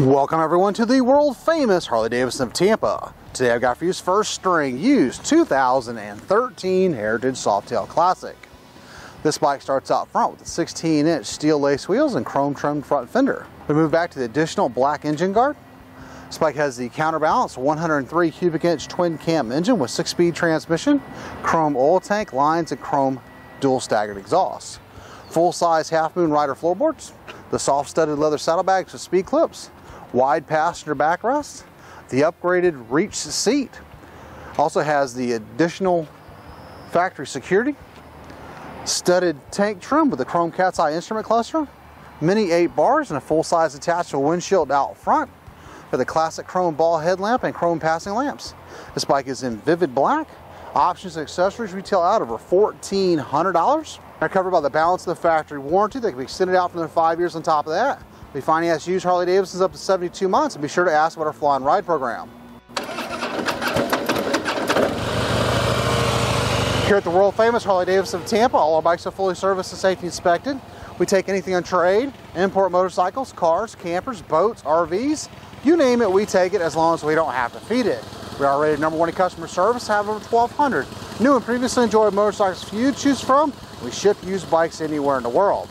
Welcome everyone to the world famous Harley-Davidson of Tampa. Today I've got for you first string used 2013 Heritage Softail Classic. This bike starts out front with 16-inch steel lace wheels and chrome trimmed front fender. We move back to the additional black engine guard. This bike has the counterbalance 103 cubic inch twin cam engine with 6-speed transmission, chrome oil tank lines, and chrome dual staggered exhaust. Full-size half moon rider floorboards, the soft studded leather saddlebags with speed clips, wide passenger backrest, the upgraded reach seat. Also has the additional factory security, studded tank trim with a chrome cat's eye instrument cluster, mini 8 bars, and a full-size detachable windshield out front with a classic chrome ball headlamp and chrome passing lamps. This bike is in vivid black. Options and accessories retail out over $1,400. They're covered by the balance of the factory warranty that can be extended out for another 5 years on top of that. We finance used Harley-Davidsons up to 72 months, and be sure to ask about our Fly and Ride program. Here at the world famous Harley-Davidson of Tampa, all our bikes are fully serviced and safety inspected. We take anything on trade, import motorcycles, cars, campers, boats, RVs, you name it, we take it as long as we don't have to feed it. We are rated #1 in customer service, have over 1,200 new and previously enjoyed motorcycles for you to choose from. We ship used bikes anywhere in the world.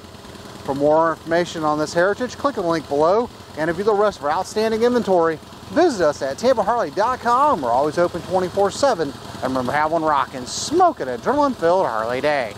For more information on this heritage, click on the link below, and to view the rest of our outstanding inventory, visit us at TampaHarley.com. We're always open 24/7, and remember, have one rockin', smokin' adrenaline-filled Harley day.